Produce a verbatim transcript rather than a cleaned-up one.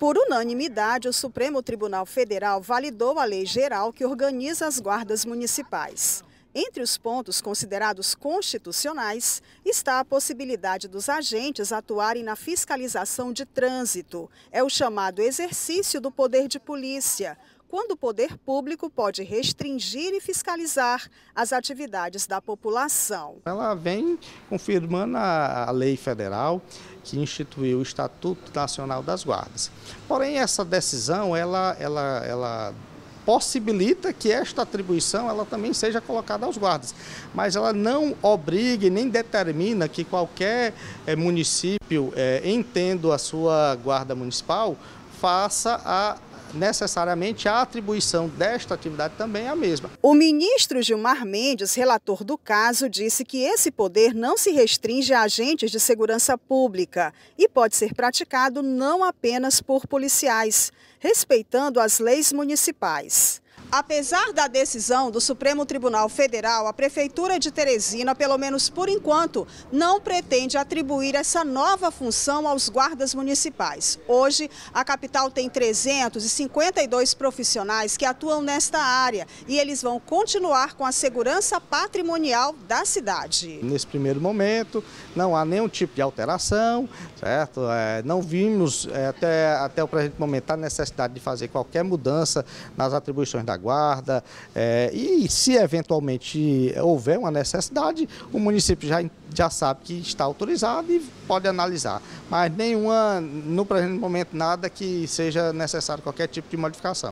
Por unanimidade, o Supremo Tribunal Federal validou a lei geral que organiza as guardas municipais. Entre os pontos considerados constitucionais está a possibilidade dos agentes atuarem na fiscalização de trânsito. É o chamado exercício do poder de polícia, quando o poder público pode restringir e fiscalizar as atividades da população. Ela vem confirmando a lei federal que instituiu o Estatuto Nacional das Guardas. Porém, essa decisão, ela... ela, ela possibilita que esta atribuição ela também seja colocada aos guardas, mas ela não obriga nem determina que qualquer é, município, é, entendo a sua guarda municipal, faça a necessariamente a atribuição desta atividade também é a mesma. O ministro Gilmar Mendes, relator do caso, disse que esse poder não se restringe a agentes de segurança pública e pode ser praticado não apenas por policiais, respeitando as leis municipais. Apesar da decisão do Supremo Tribunal Federal, a Prefeitura de Teresina, pelo menos por enquanto, não pretende atribuir essa nova função aos guardas municipais. Hoje, a capital tem trezentos e cinquenta e dois profissionais que atuam nesta área e eles vão continuar com a segurança patrimonial da cidade. Nesse primeiro momento, não há nenhum tipo de alteração, certo? É, não vimos é, até, até o presente momento a necessidade de fazer qualquer mudança nas atribuições da guarda, é, e se eventualmente houver uma necessidade, o município já, já sabe que está autorizado e pode analisar, mas nenhuma, no presente momento, nada que seja necessário qualquer tipo de modificação.